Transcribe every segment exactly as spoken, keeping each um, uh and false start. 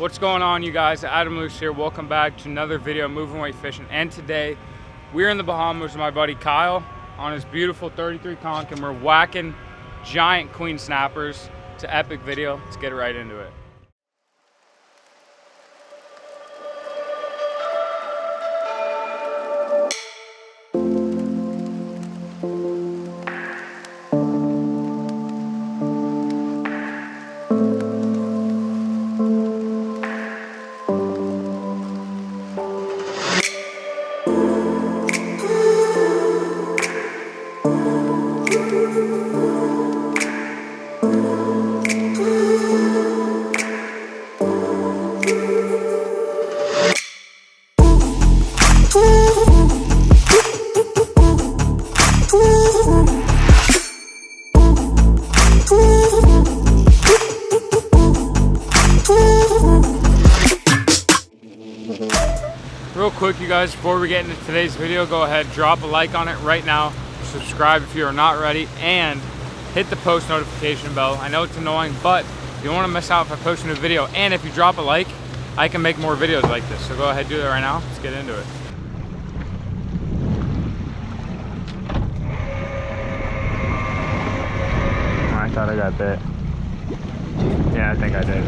What's going on, you guys? Adam Luce here. Welcome back to another video of Movin Weight Fishing. And today, we're in the Bahamas with my buddy Kyle on his beautiful thirty-three conch, and we're whacking giant queen snappers. It's an epic video. Let's get right into it. Real quick, you guys, before we get into today's video, go ahead, drop a like on it right now, subscribe if you are not already, and hit the post notification bell. I know it's annoying, but you don't want to miss out if I post a new video, and if you drop a like, I can make more videos like this. So go ahead, do that right now. Let's get into it. I thought I got bit. Yeah, I think I did.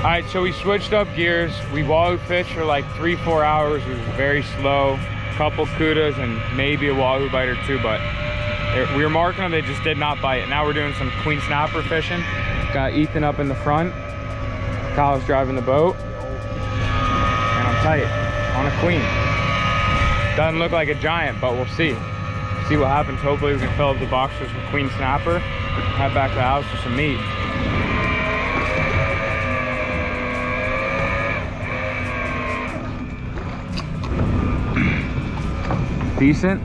Alright, so we switched up gears. We wahoo fished for like three, four hours. It was very slow. Couple kudas and maybe a wahoo bite or two, but we were marking them. They just did not bite. Now we're doing some queen snapper fishing. Got Ethan up in the front. Kyle's driving the boat. And I'm tight on a queen. Doesn't look like a giant, but we'll see. See what happens. Hopefully we can fill up the box with some queen snapper. Head back to the house for some meat. Decent.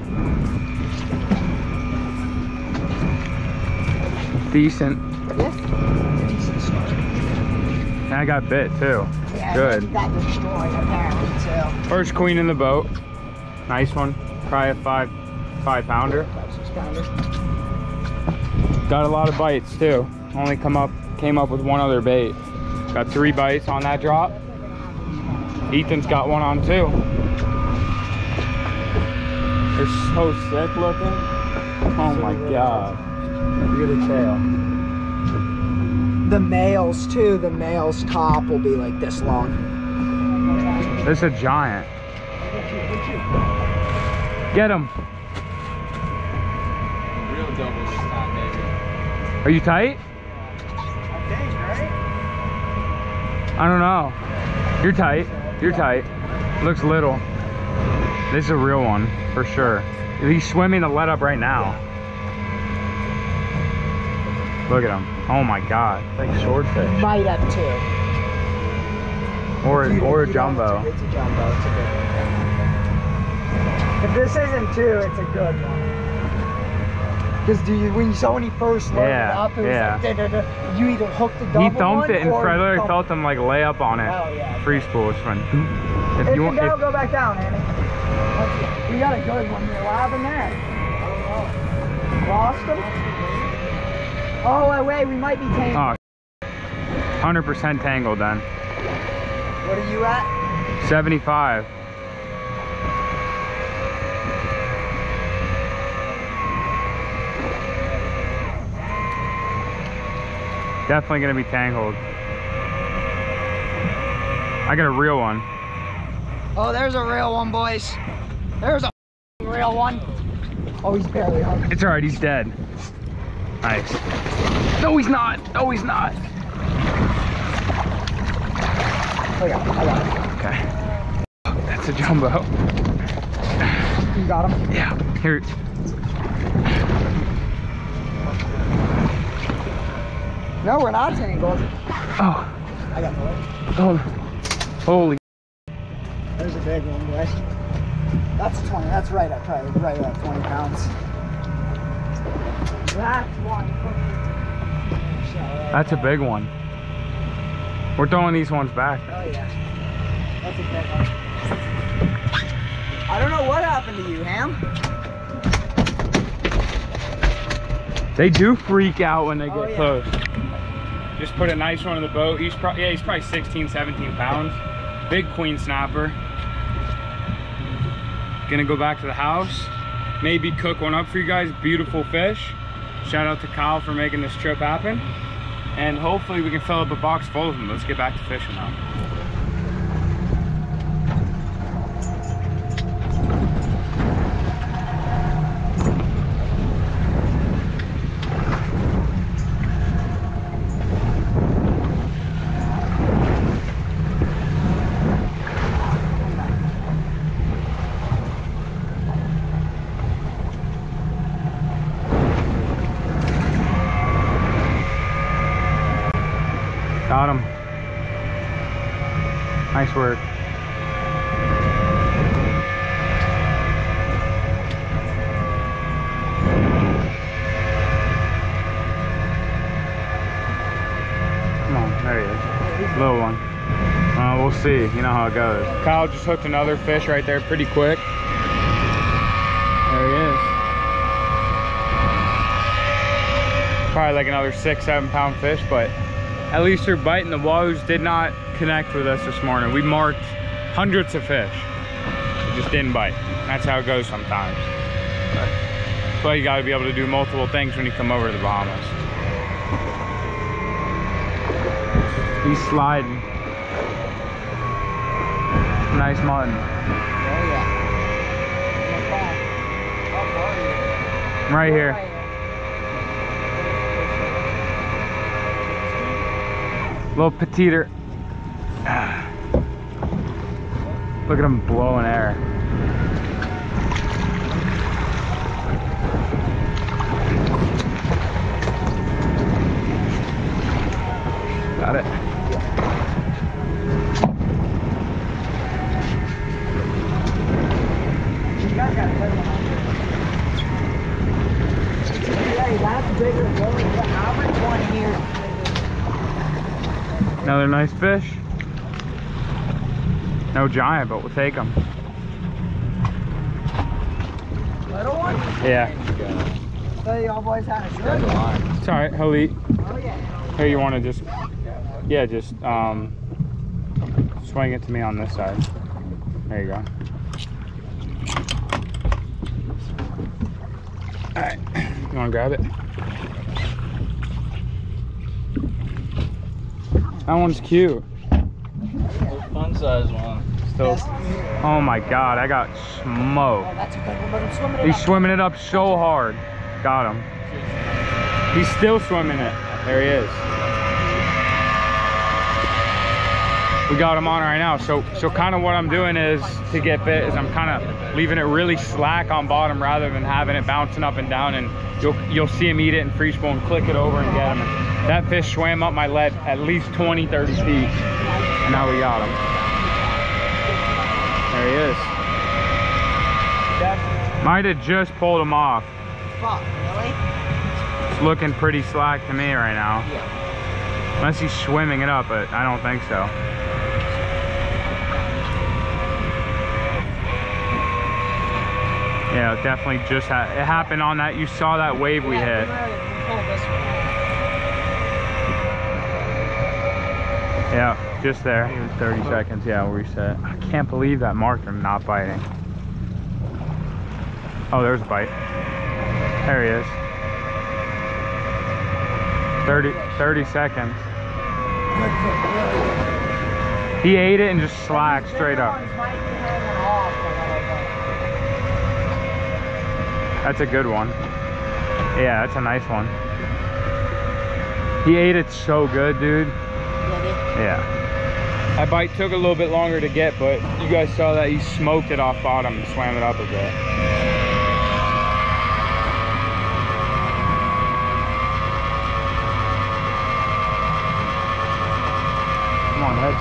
Decent. Yeah. And I got bit too. Yeah, good. That got destroyed apparently too. First queen in the boat. Nice one. Probably a five, five pounder. Five, six pounder. Got a lot of bites too. Only come up, came up with one other bait. Got three bites on that drop. Ethan's got one on too. They're so sick looking. Oh so my god. Look at the tail. The males too, the male's top will be like this long. This is a giant. Get him. Real double shot, baby. Are you tight? I think, right? I don't know. You're tight. You're tight. Looks little. This is a real one, for sure. He's swimming the let up right now. Look at him. Oh my god. Like swordfish. Bite up too. Or, you, or a jumbo. It's a jumbo. It's a good one. If this isn't two, it's a good one. Because do you, when you saw when he first loaded yeah, up, it was yeah. like, da, da, da. You either hooked the double one. He thumped one, it and Fred literally felt him like lay up on it. Oh yeah. Free spool. It's fun. If, if you want, if, go back down, Annie. We got a good one. We're live in there. Lost him? Oh, wait, we might be tangled. Oh, one hundred percent tangled then. What are you at? seventy-five. Definitely going to be tangled. I got a real one. Oh, there's a real one, boys. There's a real one. Oh, he's barely on. It's all right. He's dead. Nice. No, he's not. No, he's not. I got it. I got it. Okay. That's a jumbo. You got him? Yeah. Here. No, we're not tangled. Oh. I got the hook. Oh. Holy. There's a big one, boy. That's twenty. That's right up, probably right up twenty pounds. That's one. That's a big one. We're throwing these ones back. Oh, yeah. That's a big one. I don't know what happened to you, Ham. They do freak out when they get oh, yeah. close. Just put a nice one in the boat. He's pro yeah, he's probably sixteen, seventeen pounds. Big queen snapper. Gonna go back to the house. Maybe cook one up for you guys. Beautiful fish. Shout out to Kyle for making this trip happen. And hopefully we can fill up a box full of them. Let's get back to fishing now. Got him. Nice work. Come on, there he is. Little one. Uh, we'll see. You know how it goes. Kyle just hooked another fish right there pretty quick. There he is. Probably like another six, seven pound fish, but at least they're biting. The wahoos did not connect with us this morning. We marked hundreds of fish. They just didn't bite. That's how it goes sometimes. But that's why you gotta be able to do multiple things when you come over to the Bahamas. He's sliding. Nice mutton. I'm right here. Little petiter. Look at him blowing air. Got it. You guys got a good one. Hey, that's bigger than the average one here. Another nice fish. No giant, but we'll take them. Little one? Yeah. So y'all boys had a good one. It's all right, he'll eat. Oh, yeah. Here, you want to just, yeah, just um, swing it to me on this side. There you go. All right, you want to grab it? That one's cute. Fun size one. Still. Oh my God, I got smoked. Oh, that's okay. He's swimming it up so hard. Got him. He's still swimming it. There he is. We got him on right now. So, so kind of what I'm doing is to get bit is I'm kind of leaving it really slack on bottom rather than having it bouncing up and down. And you'll you'll see him eat it and free spoon, click it over and get him. That fish swam up my lead at least twenty, thirty feet, and now we got him. There he is. Might have just pulled him off. Fuck, really? It's looking pretty slack to me right now. Yeah. Unless he's swimming it up, but I don't think so. Yeah, it definitely just ha- it happened on that. You saw that wave we hit. Yeah, just there. thirty seconds. Yeah, we'll reset. I can't believe that marker not biting. Oh, there's a bite. There he is. thirty seconds. He ate it and just slacked straight up. That's a good one. Yeah, that's a nice one. He ate it so good, dude. Yeah. That bite took a little bit longer to get, but you guys saw that he smoked it off bottom and swam it up a bit. head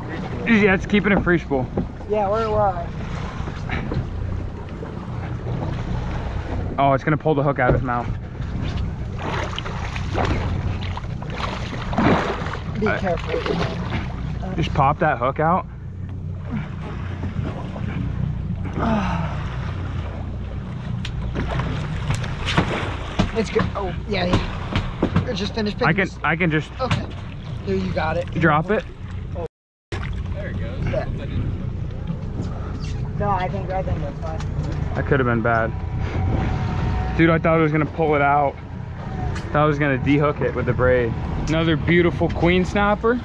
shake for me. Yeah, it's keeping a free spool. Yeah, we're alive. Oh, it's gonna pull the hook out of his mouth. Be uh, careful. Uh, just pop that hook out. It's good. Oh, yeah, yeah. I just finished picking I can, this. I can just. Okay. There, you got it. Drop it. No, I think I think that's fine. That could have been bad. Dude, I thought I was gonna pull it out. Thought I was gonna dehook it with the braid. Another beautiful queen snapper.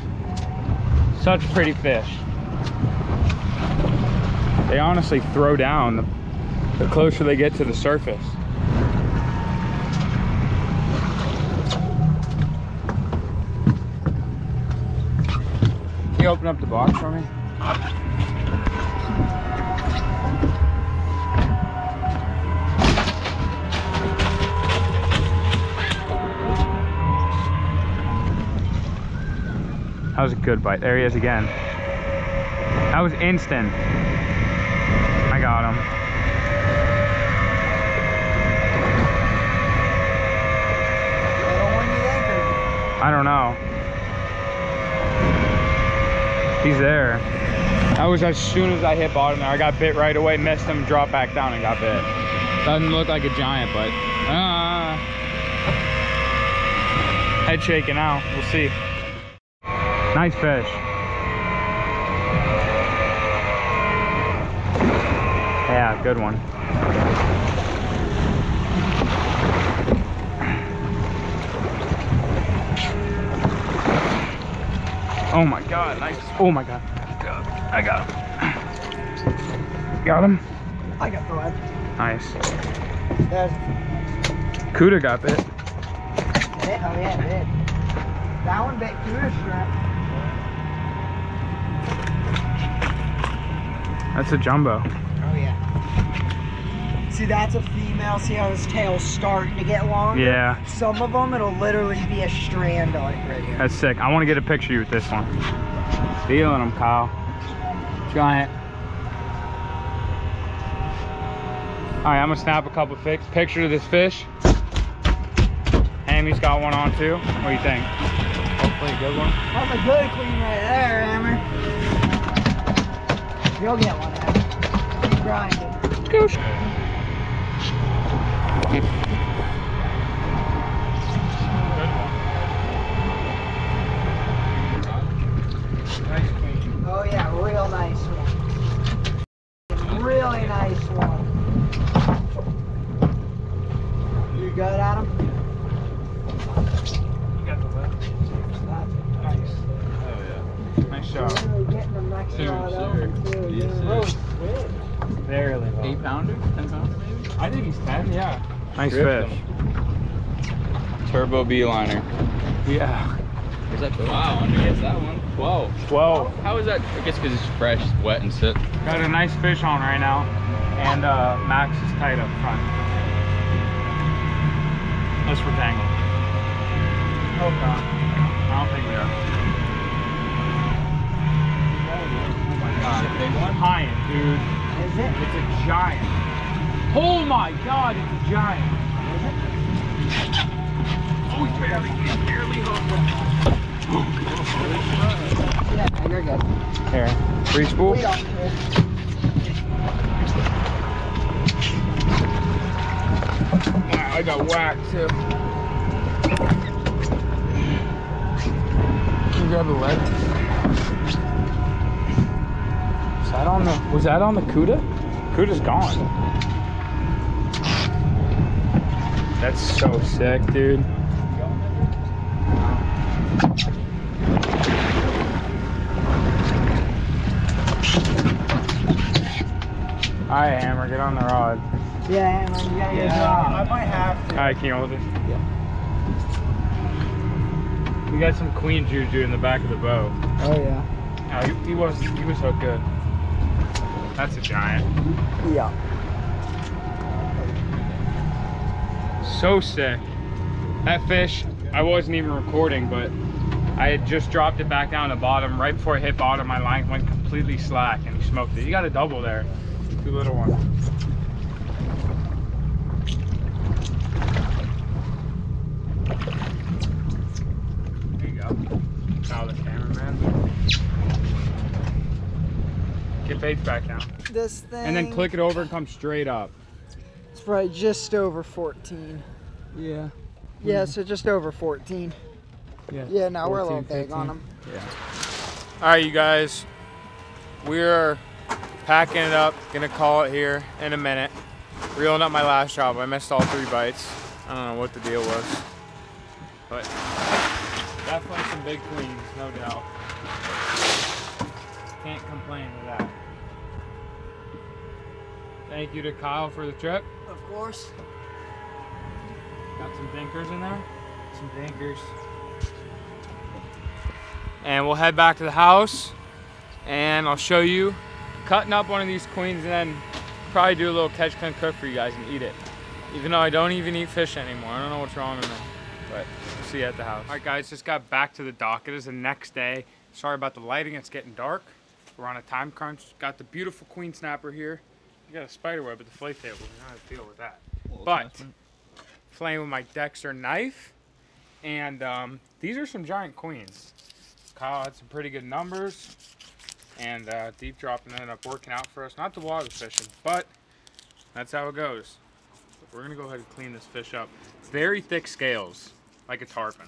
Such pretty fish. They honestly throw down the, the closer they get to the surface. Can you open up the box for me? That was a good bite. There he is again. That was instant. I got him. I don't know. He's there. That was as soon as I hit bottom there. I got bit right away, missed him, dropped back down and got bit. Doesn't look like a giant, but... Uh, head shaking out. We'll see. Nice fish. Yeah, good one. Oh my God, nice. Oh my God. I got him. Got him? I got the line. Nice. Cuda got bit. Oh yeah, it did. That one bit Cuda's strap. That's a jumbo. Oh yeah. See, that's a female. See how his tail's starting to get long? Yeah. Some of them, it'll literally be a strand on it right here. That's sick. I want to get a picture with this one. Feeling them, Kyle. Giant. All right, I'm gonna snap a couple pics. Picture of this fish. Hammy's got one on too. What do you think? Hopefully a good one. That's a good queen right there, Hammer. You'll get one. Keep grinding. Goosh. Oh yeah, real nice one. Really nice one. You good, Adam? You got the left. Nice. Oh yeah. Nice shot. Barely. Eight pounder, ten pounder maybe? I think he's ten, yeah. Nice fish. Him. Turbo beeliner. Yeah. Is that twelve? Wow, I guess that one. twelve. twelve. How, how is that? I guess because it's fresh, it's wet and sick. Got a nice fish on right now, and uh, Max is tight up front. Unless we're tangled. Oh God. I don't think we are. Oh my God. It's a big one. Giant, dude. Is it? It's a giant. Oh my God, it's a giant. Is it? Oh, he barely, he barely hooked. Yeah, you're good. Here, free spool? We are good. Wow, I got whacked too. Can you grab the leg? That on the, was that on the Cuda? Cuda's gone. That's so sick, dude. Alright, Hammer, get on the rod. Yeah, Hammer, you gotta get yeah, on. I might have to. Alright, can you hold it? Yeah. We got some queen juju in the back of the boat. Oh, yeah. No, he, he, was, he was so good. That's a giant. Yeah. so sick. That fish, I wasn't even recording, but I had just dropped it back down to bottom. Right before it hit bottom, my line went completely slack and he smoked it. He got a double there. Two little ones. There you go. Kyle the cameraman. Get baits back down. This thing. And then click it over and come straight up. It's probably just over fourteen. Yeah. Yeah, mm-hmm. So just over fourteen. Yeah, yeah now we're a little big on them. Yeah. All right, you guys. We're packing it up. Gonna call it here in a minute. Reeling up my last job. I missed all three bites. I don't know what the deal was. But definitely some big queens, no doubt. Can't complain to that. Thank you to Kyle for the trip. Of course. Got some dinkers in there. Some dinkers. And we'll head back to the house and I'll show you cutting up one of these queens and then probably do a little catch, can, cook for you guys and eat it. Even though I don't even eat fish anymore. I don't know what's wrong with me, but we'll see you at the house. All right guys, just got back to the dock. It is the next day. Sorry about the lighting, it's getting dark. We're on a time crunch. Got the beautiful queen snapper here. You got a spider web at the fillet table. We know how to deal with that. Well, but playing with my Dexter knife, and um, these are some giant queens. Kyle had some pretty good numbers, and uh, deep dropping ended up working out for us. Not the water fishing, but that's how it goes. We're gonna go ahead and clean this fish up. It's very thick scales, like a tarpon.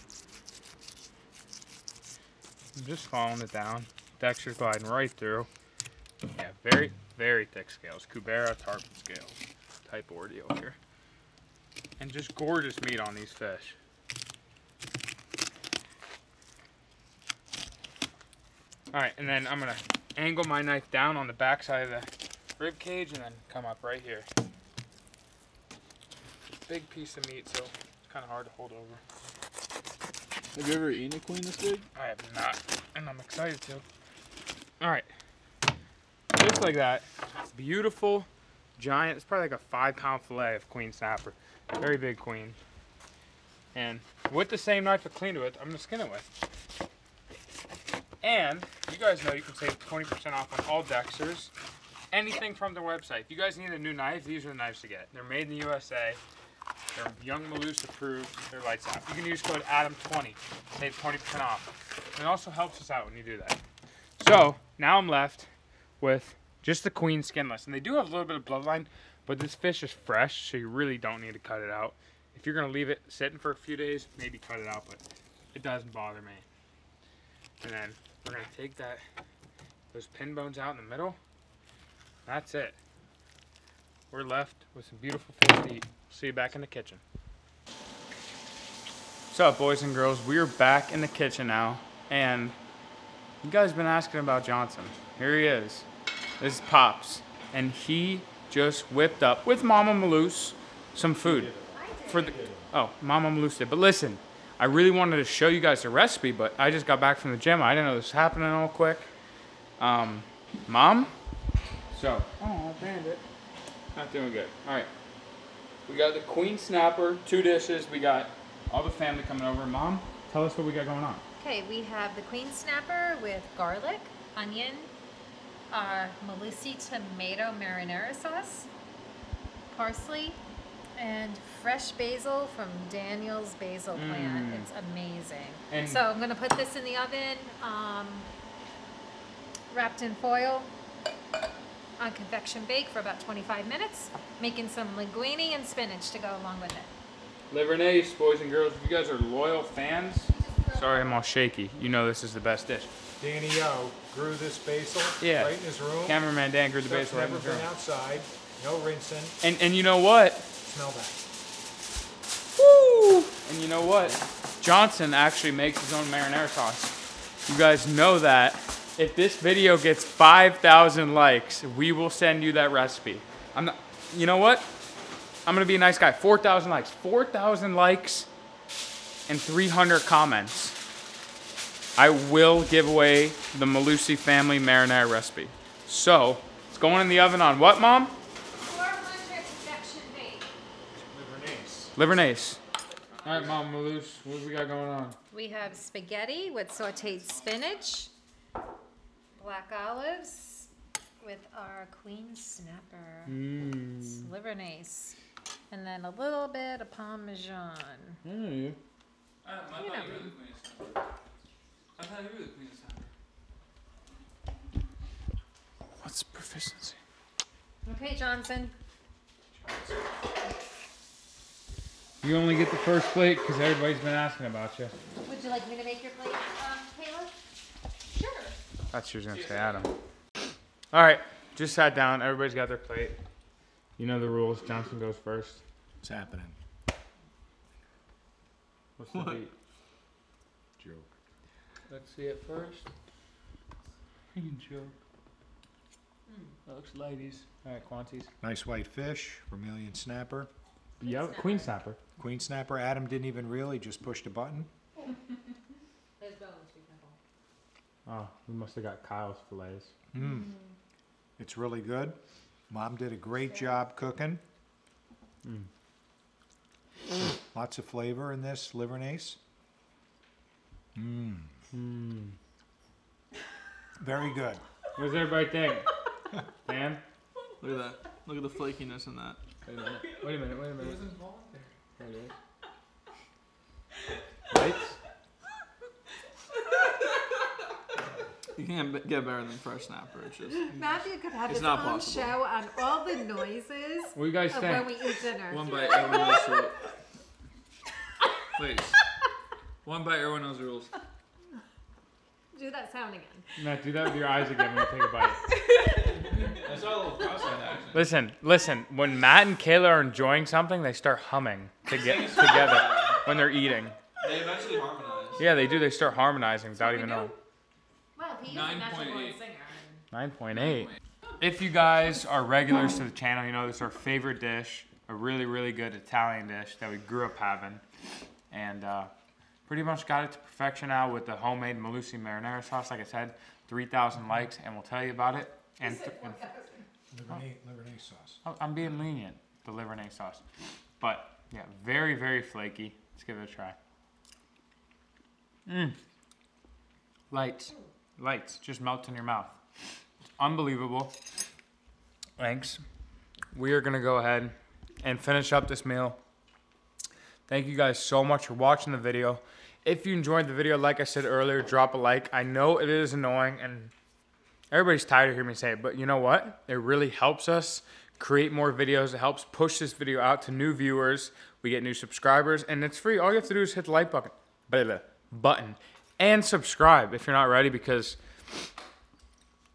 I'm just following it down. Dexter's gliding right through. Yeah, very, very thick scales. Kubera tarpon scales type ordeal here. And just gorgeous meat on these fish. All right, and then I'm gonna angle my knife down on the back side of the rib cage and then come up right here. Big piece of meat, so it's kind of hard to hold over. Have you ever eaten a queen this big? I have not, and I'm excited to. All right, just like that, beautiful, giant, it's probably like a five pound fillet of queen snapper. Very big queen. And with the same knife I cleaned it with, I'm gonna skin it with. And you guys know you can save twenty percent off on all Dexters, anything from their website. If you guys need a new knife, these are the knives to get. They're made in the U S A. They're Young Malusi approved. They're lights out. You can use code Adam twenty, save twenty percent off. And it also helps us out when you do that. So now I'm left with just the queen skinless. And they do have a little bit of bloodline, but this fish is fresh, so you really don't need to cut it out. If you're gonna leave it sitting for a few days, maybe cut it out, but it doesn't bother me. And then we're gonna take that, those pin bones out in the middle. That's it. We're left with some beautiful fish to eat. See you back in the kitchen. What's up, boys and girls? We are back in the kitchen now, and you guys been asking about Johnson. Here he is. This is Pops, and he just whipped up with Mama Malusi some food for the. Oh, Mama Malusi did. But listen. I really wanted to show you guys the recipe, but I just got back from the gym. I didn't know this was happening all quick. Um, Mom? So. Oh, bandit. Not doing good. All right. We got the queen snapper, two dishes. We got all the family coming over. Mom, tell us what we got going on. Okay, we have the queen snapper with garlic, onion, our Malusi tomato marinara sauce, parsley, and fresh basil from Daniel's basil plant. Mm. It's amazing. And so I'm gonna put this in the oven, um, wrapped in foil on convection bake for about twenty-five minutes, making some linguine and spinach to go along with it. Livornese, boys and girls, if you guys are loyal fans, sorry I'm all shaky, you know this is the best dish. Danny O grew this basil yeah. right in his room. Cameraman Dan grew the Stuff's basil right in his room. Never been outside, no rinsing. And, and you know what? Smell that. Woo! And you know what? Johnson actually makes his own marinara sauce. You guys know that. If this video gets five thousand likes, we will send you that recipe. I'm not, you know what? I'm gonna be a nice guy. four thousand likes. four thousand likes and three hundred comments. I will give away the Malusi family marinara recipe. So, it's going in the oven on what, Mom? Livornese. All right, Mama Malusi, what do we got going on? We have spaghetti with sauteed spinach, black olives with our queen snapper. Mm. It's Livornese. And then a little bit of Parmesan. Mm. I, I thought you were the queen snapper. I thought you were the queen snapper. What's proficiency? Okay, Johnson. You only get the first plate because everybody's been asking about you. Would you like me to make your plate, um, Kayla? Sure. I thought she was going to say Adam. All right, just sat down. Everybody's got their plate. You know the rules. Johnson goes first. What's happening? What's the date? Joke. Let's see it first. Freaking joke. That looks ladies. All right, quantities. Nice white fish, vermilion snapper. Queen yep, snapper. Queen snapper. Queen snapper. Adam didn't even reel, he just pushed a button. There's bones, we oh, we must have got Kyle's fillets. Mm. Mm. It's really good. Mom did a great yeah. job cooking. Mm. Mm. Lots of flavor in this Livornese. Mmm. Mm. Very good. What does everybody think? Dan? Look at that. Look at the flakiness in that. Wait a minute. Wait a minute. Wait a minute. There's a ball in there. There it is. Lights? You can't get better than fresh snapper. It's just. Matthew could have his own possible. show on all the noises what you guys of think? when we eat dinner. One bite, everyone knows the rules. Please. One bite, everyone knows the rules. Do that sound again. Matt, do that with your eyes again when you take a bite. I saw a little cross on that. Listen, listen. When Matt and Kayla are enjoying something, they start humming to get together when they're eating. They eventually harmonize. Yeah, they do. They start harmonizing without even knowing. Well, he is a natural born singer. nine point eight. If you guys are regulars to the channel, you know this is our favorite dish, a really, really good Italian dish that we grew up having. And, uh, pretty much got it to perfection now with the homemade Malusi marinara sauce. Like I said, three thousand likes, and we'll tell you about it. And th and Livornese, oh, Livornese sauce. Oh, I'm being lenient, the Livornese sauce. But yeah, very, very flaky. Let's give it a try. Mmm. Lights. Lights. Just melts in your mouth. It's unbelievable. Thanks. We are going to go ahead and finish up this meal. Thank you guys so much for watching the video. If you enjoyed the video, like I said earlier, drop a like. I know it is annoying and everybody's tired of hearing me say it, but you know what? It really helps us create more videos. It helps push this video out to new viewers. We get new subscribers and it's free. All you have to do is hit the like button, button and subscribe if you're not ready, because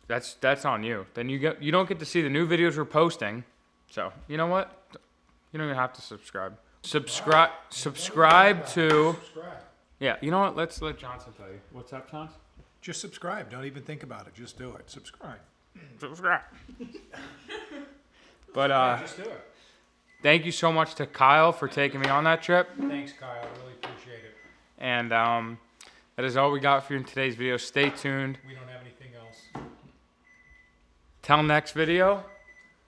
that's that's on you. Then you get you don't get to see the new videos we're posting. So you know what? You don't even have to subscribe. Subscribe, subscribe to, yeah, you know what, let's let Johnson tell you. What's up, Johnson? Just subscribe, don't even think about it, just do it, subscribe. Subscribe. But, uh, just do it. Thank you so much to Kyle for taking me on that trip. Thanks, Kyle, really appreciate it. And, um, that is all we got for you in today's video. Stay tuned. We don't have anything else. Till next video.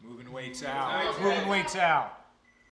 Moving weights out. Moving weights out.